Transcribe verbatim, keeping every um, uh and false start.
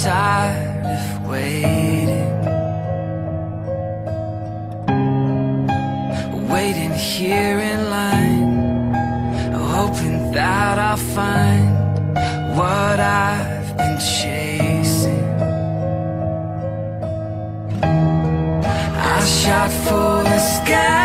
tired of waiting, waiting here in line, hoping that I'll find what I've been chasing. I shot for the sky,